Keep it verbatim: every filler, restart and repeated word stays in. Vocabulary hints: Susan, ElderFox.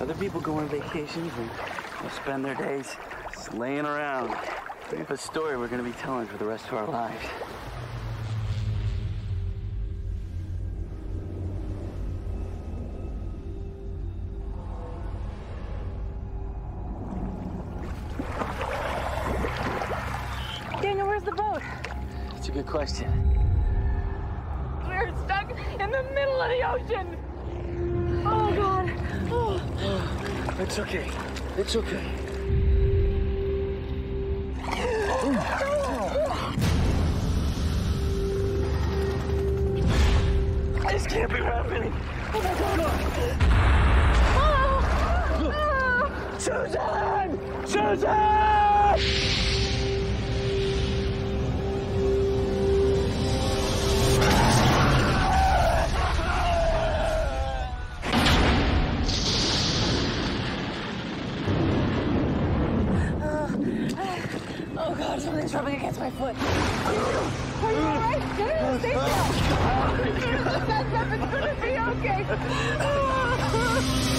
Other people go on vacations and they spend their days just laying around. We have a story we're going to be telling for the rest of our lives. Good question. We're stuck in the middle of the ocean. Oh, God. Oh. It's okay. It's okay. This can't be happening. Oh, my God. Oh. Oh. Susan! Susan! Something's rubbing against my foot. Are you all right? No, no, no, stay still. That's up. It's gonna be okay.